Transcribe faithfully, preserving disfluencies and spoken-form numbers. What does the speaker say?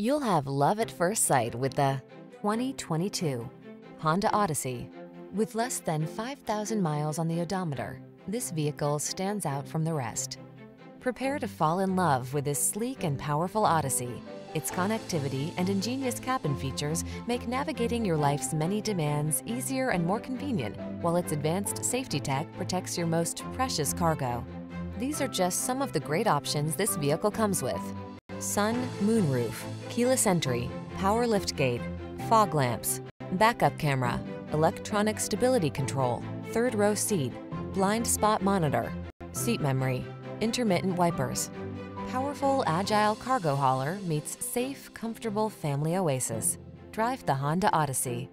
You'll have love at first sight with the twenty twenty-two Honda Odyssey. With less than five thousand miles on the odometer, this vehicle stands out from the rest. Prepare to fall in love with this sleek and powerful Odyssey. Its connectivity and ingenious cabin features make navigating your life's many demands easier and more convenient, while its advanced safety tech protects your most precious cargo. These are just some of the great options this vehicle comes with: sun, moonroof, keyless entry, power liftgate, fog lamps, backup camera, electronic stability control, third row seat, blind spot monitor, seat memory, intermittent wipers. Powerful, agile cargo hauler meets safe, comfortable family oasis. Drive the Honda Odyssey.